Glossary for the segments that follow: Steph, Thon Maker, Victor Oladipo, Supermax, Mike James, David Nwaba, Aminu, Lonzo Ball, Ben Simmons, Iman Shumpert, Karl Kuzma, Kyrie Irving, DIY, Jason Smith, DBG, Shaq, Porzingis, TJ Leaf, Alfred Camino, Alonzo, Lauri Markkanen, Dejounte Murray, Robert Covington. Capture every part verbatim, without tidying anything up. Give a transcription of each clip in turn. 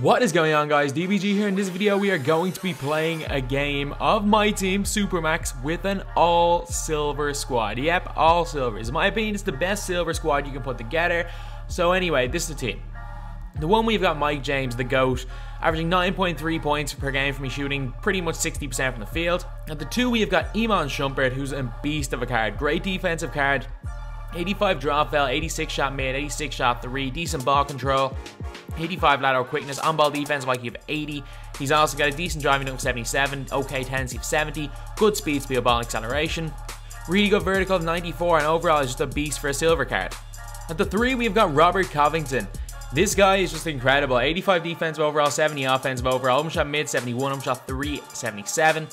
What is going on, guys? D B G here. In this video we are going to be playing a game of my team, Supermax, with an all silver squad. Yep, all silvers. In my opinion, it's the best silver squad you can put together. So anyway, this is the team. The one we've got Mike James, the GOAT, averaging nine point three points per game from me, shooting pretty much sixty percent from the field. At the two, we've got Iman Shumpert, who's a beast of a card. Great defensive card. eighty-five drop foul, eighty-six shot mid, eighty-six shot three, decent ball control, eighty-five lateral quickness, on ball defense like you have eighty. He's also got a decent driving of seventy-seven, okay tendency of seventy, good speed, speed of ball and acceleration, really good vertical of ninety-four, and overall is just a beast for a silver card. At the three, we've got Robert Covington. This guy is just incredible. eighty-five defensive overall, seventy offensive overall, open shot mid seventy-one, open shot three seventy-seven,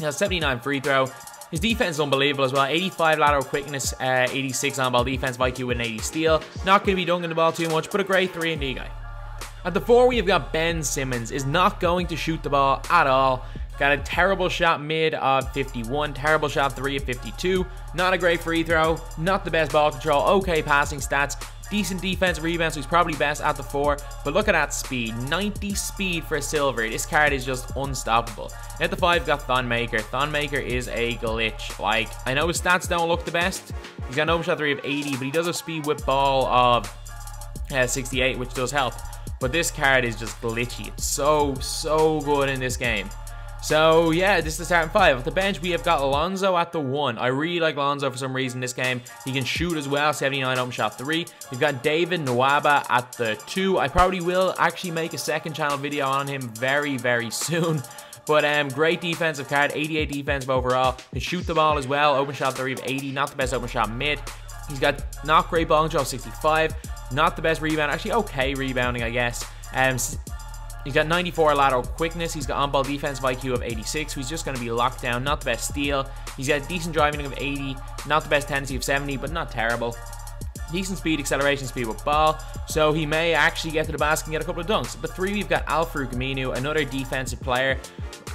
now seventy-nine free throw. His defense is unbelievable as well. eighty-five lateral quickness, uh, eighty-six on-ball defense, I Q and eighty steal. Not going to be dunking the ball too much, but a great three and D guy. At the four, we have got Ben Simmons. Is not going to shoot the ball at all. Got a terrible shot mid of fifty-one, terrible shot three of fifty-two. Not a great free throw, not the best ball control, okay passing stats, decent defense, rebounds, so he's probably best at the four. But look at that speed, ninety speed for silver. This card is just unstoppable. At the five, got Thon Maker. Thon Maker is a glitch. Like, I know his stats don't look the best. He's got an open shot three of eighty, but he does have speed with ball of uh, sixty-eight, which does help. But this card is just glitchy. It's so, so good in this game. So yeah, this is the starting five. At the bench, we have got Alonzo at the one. I really like Alonzo for some reason this game. He can shoot as well, seventy-nine open shot three. We've got David Nwaba at the two. I probably will actually make a second channel video on him very, very soon. But um, great defensive card, eighty-eight defensive overall. Can shoot the ball as well, open shot three of eighty. Not the best open shot mid. He's got not great ball control, sixty-five. Not the best rebound, actually okay rebounding, I guess. Um, He's got ninety-four lateral quickness. He's got on-ball defensive I Q of eighty-six. So he's just going to be locked down. Not the best steal. He's got decent driving of eighty. Not the best tendency of seventy, but not terrible. Decent speed, acceleration speed with ball. So he may actually get to the basket and get a couple of dunks. But three, we've got Alfred Camino, another defensive player.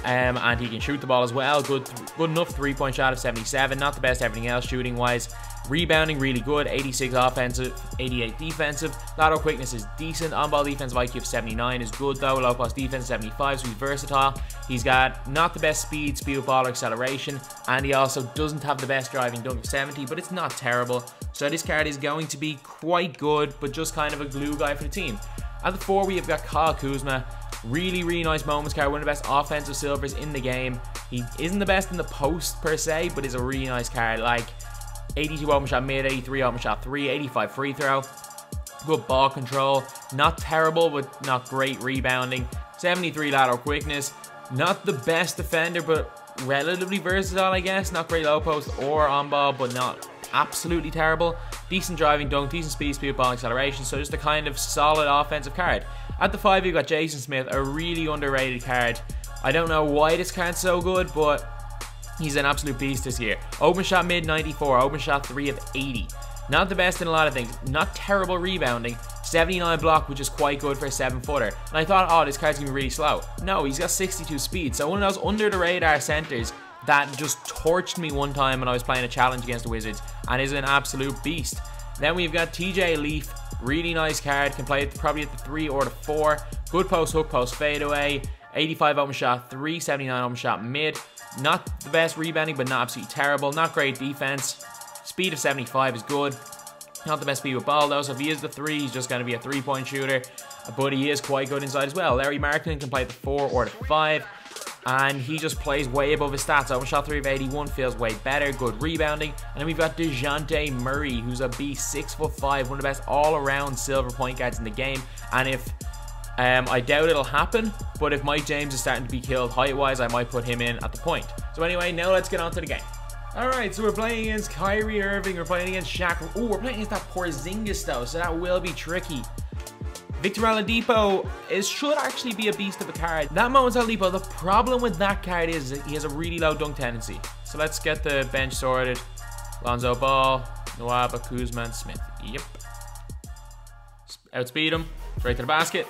Um, and he can shoot the ball as well. Good, good enough three-point shot of seventy-seven. Not the best everything else shooting-wise. Rebounding really good, eighty-six offensive, eighty-eight defensive. Lateral quickness is decent. On-ball defensive I Q of seventy-nine is good though. Low cost defense seventy-five, so he's versatile. He's got not the best speed, speed of ball, acceleration, and he also doesn't have the best driving dunk of seventy, but it's not terrible. So this card is going to be quite good, but just kind of a glue guy for the team. At the four, we have got Karl Kuzma. Really, really nice moments card. One of the best offensive silvers in the game. He isn't the best in the post per se, but is a really nice card. Like, eighty-two open shot mid, eighty-three open shot three, eighty-five free throw, good ball control, not terrible but not great rebounding, seventy-three lateral quickness, not the best defender but relatively versatile I guess, not great low post or on ball but not absolutely terrible, decent driving dunk, decent speed, speed ball acceleration, so just a kind of solid offensive card. At the five, you've got Jason Smith, a really underrated card. I don't know why this card's so good, but he's an absolute beast this year. Open shot mid ninety-four, open shot three of eighty. Not the best in a lot of things, not terrible rebounding, seventy-nine block, which is quite good for a seven footer. And I thought, oh, this card's gonna be really slow. No, he's got sixty-two speed. So one of those under the radar centers that just torched me one time when I was playing a challenge against the Wizards, and is an absolute beast. Then we've got T J Leaf, really nice card, can play it probably at the three or the four. Good post, hook, post, fadeaway, eighty-five open shot three, seventy-nine open shot mid. Not the best rebounding, but not absolutely terrible. Not great defense. Speed of seventy-five is good. Not the best speed with ball, though. So if he is the three, he's just going to be a three-point shooter. But he is quite good inside as well. Lauri Markkanen can play the four or the five. And he just plays way above his stats. Open shot three of eighty-one feels way better. Good rebounding. And then we've got Dejounte Murray, who's a beast, six foot five. One of the best all-around silver point guards in the game. And if... Um, I doubt it'll happen, but if Mike James is starting to be killed height-wise, I might put him in at the point. So anyway, now let's get on to the game. Alright, so we're playing against Kyrie Irving, we're playing against Shaq. Ooh, we're playing against that Porzingis though, so that will be tricky. Victor Oladipo is, should actually be a beast of a card. That moment's Oladipo, the problem with that card is that he has a really low dunk tendency. So let's get the bench sorted. Lonzo Ball, Nwaba, Kuzma, and Smith. Yep. Outspeed him, straight to the basket.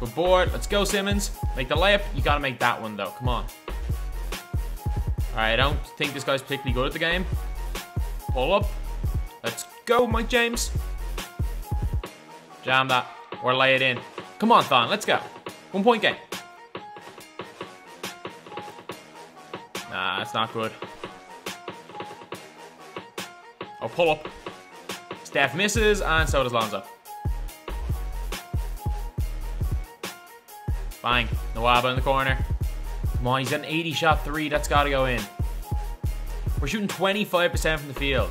We're bored. Let's go, Simmons. Make the layup. You got to make that one, though. Come on. All right, I don't think this guy's particularly good at the game. Pull up. Let's go, Mike James. Jam that. Or lay it in. Come on, Thon. Let's go. One point game. Nah, it's not good. Oh, pull up. Steph misses, and so does Lonzo. Bang. Nwaba in the corner. Come on, he's got an eighty shot three. That's got to go in. We're shooting twenty-five percent from the field,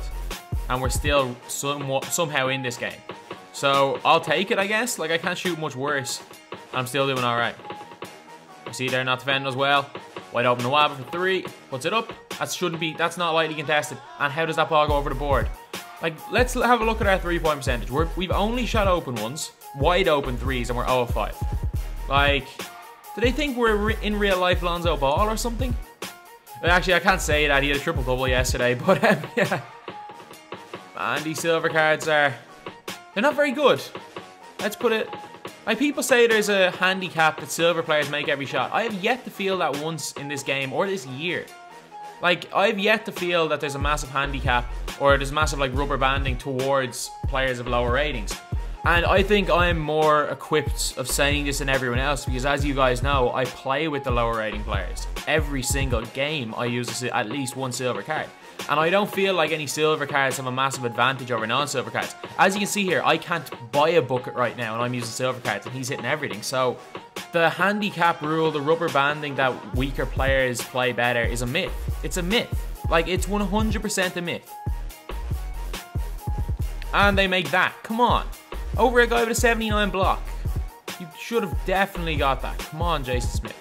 and we're still somewhat, somehow in this game. So I'll take it, I guess. Like, I can't shoot much worse. I'm still doing all right. You see, they're not defending as well. Wide open Nwaba for three. Puts it up. That shouldn't be. That's not lightly contested. And how does that ball go over the board? Like, let's have a look at our three-point percentage. We're, we've only shot open ones, wide open threes, and we're zero of five. Like, do they think we're re in real life Lonzo Ball or something? Actually, I can't say that. He had a triple double yesterday, but um, yeah. And these silver cards are, they're not very good. Let's put it, like, people say there's a handicap that silver players make every shot. I have yet to feel that once in this game or this year. Like, I've yet to feel that there's a massive handicap or there's massive, like, rubber banding towards players of lower ratings. And I think I'm more equipped of saying this than everyone else because, as you guys know, I play with the lower rating players. Every single game, I use at least one silver card. And I don't feel like any silver cards have a massive advantage over non-silver cards. As you can see here, I can't buy a bucket right now and I'm using silver cards and he's hitting everything. So the handicap rule, the rubber banding that weaker players play better is a myth. It's a myth. Like, it's one hundred percent a myth. And they make that. Come on. Over a guy with a seventy-nine block. You should have definitely got that. Come on, Jason Smith.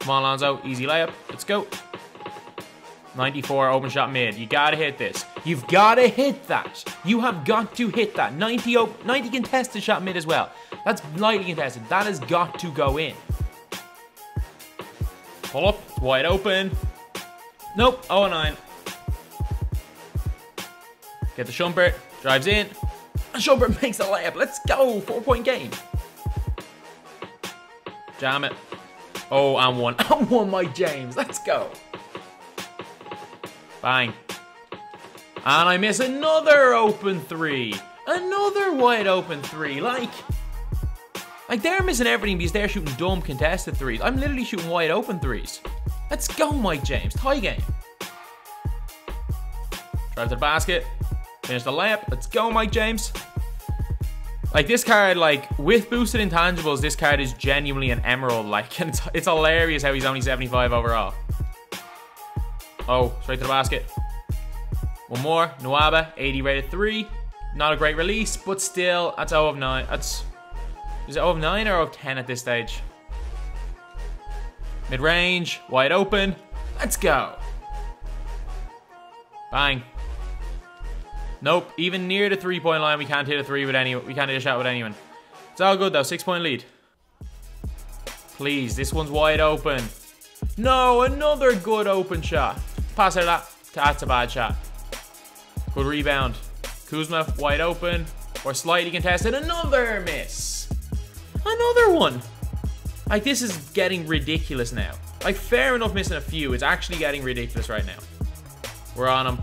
Come on, Alonzo. Easy layup. Let's go. ninety-four, open shot mid. You gotta hit this. You've gotta hit that. You have got to hit that. ninety, ninety contested shot mid as well. That's lightly contested. That has got to go in. Pull up. It's wide open. Nope. oh and nine. Get the Shumpert. Drives in. And Shumpert makes a layup. Let's go. Four-point game. Jam it. Oh, and one. And one, Mike James. Let's go. Bang. And I miss another open three. Another wide open three. Like, like they're missing everything because they're shooting dumb contested threes. I'm literally shooting wide open threes. Let's go, Mike James. Tie game. Drive to the basket. Finish the layup. Let's go, Mike James. Like, this card, like, with boosted intangibles, this card is genuinely an emerald. Like, and it's, it's hilarious how he's only seventy-five overall. Oh, straight to the basket. One more. Nwaba, eighty rated three. Not a great release, but still, that's zero of nine. That's, is it zero of nine or zero of ten at this stage? Mid-range, wide open. Let's go. Bang. Nope. Even near the three-point line, we can't hit a three with any. We can't hit a shot with anyone. It's all good though. Six-point lead. Please, this one's wide open. No, another good open shot. Pass out of that. That's a bad shot. Good rebound. Kuzma, wide open. Or slightly contested. Another miss. Another one. Like, this is getting ridiculous now. Like, fair enough missing a few. It's actually getting ridiculous right now. We're on him.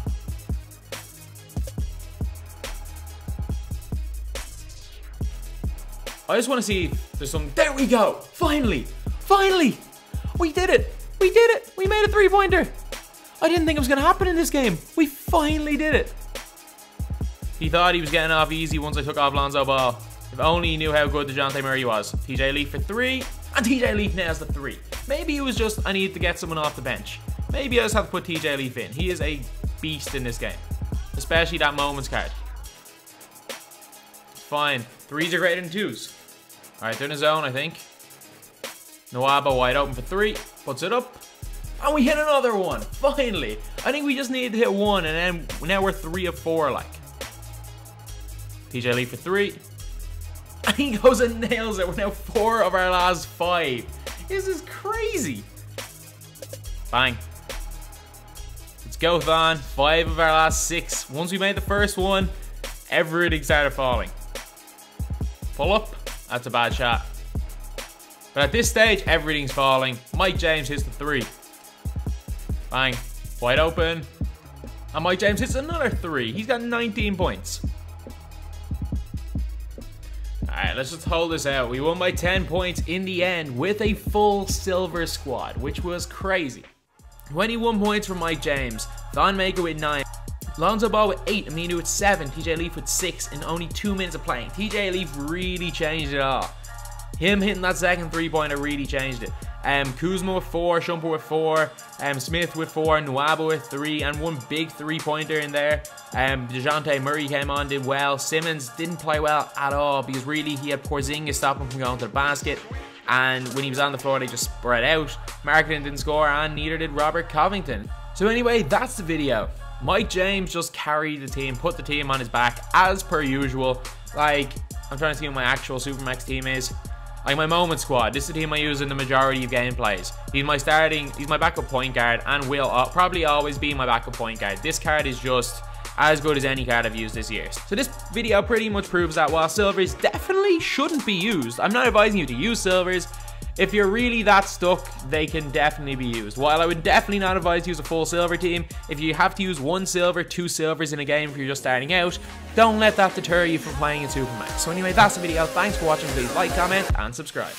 I just want to see if there's some... There we go. Finally. Finally. We did it. We did it. We made a three-pointer. I didn't think it was going to happen in this game. We finally did it. He thought he was getting off easy once I took off Lonzo Ball. If only he knew how good Dejounte Murray was. T J Leaf for three. And T J Leaf nails the three. Maybe it was just I need to get someone off the bench. Maybe I just have to put T J Leaf in. He is a beast in this game. Especially that moments card. Fine. Threes are greater than twos. Alright, they're in a zone, I think. Nwaba wide open for three. Puts it up. And we hit another one. Finally. I think we just needed to hit one and then now we're three of four like. T J Leaf for three. And he goes and nails it. We're now four of our last five. This is crazy. Bang. Let's go, Thon. Five of our last six. Once we made the first one, everything started falling. Pull up. That's a bad shot. But at this stage, everything's falling. Mike James hits the three. Bang. Wide open. And Mike James hits another three. He's got nineteen points. Alright, let's just hold this out. We won by ten points in the end with a full silver squad, which was crazy. twenty-one points from Mike James, Thon Maker with nine, Lonzo Ball with eight, Aminu with seven, T J Leaf with six in only two minutes of playing. T J Leaf really changed it all. Him hitting that second three-pointer really changed it. Um, Kuzma with four, Shumpert with four, um, Smith with four, Nwaba with three, and one big three-pointer in there. Um, Dejounte Murray came on, did well. Simmons didn't play well at all because really he had Porzingis stopping from going to the basket. And when he was on the floor, they just spread out. Markkanen didn't score, and neither did Robert Covington. So anyway, that's the video. Mike James just carried the team, put the team on his back, as per usual. Like, I'm trying to see what my actual Supermax team is. Like, my moment squad, this is the team I use in the majority of gameplays. He's my starting, he's my backup point guard, and will probably always be my backup point guard. This card is just as good as any card I've used this year. So this video pretty much proves that while silvers definitely shouldn't be used, I'm not advising you to use silvers. If you're really that stuck, they can definitely be used. While I would definitely not advise to use a full silver team, if you have to use one silver, two silvers in a game if you're just starting out, don't let that deter you from playing in Supermax. So anyway, that's the video. Thanks for watching. Please like, comment, and subscribe.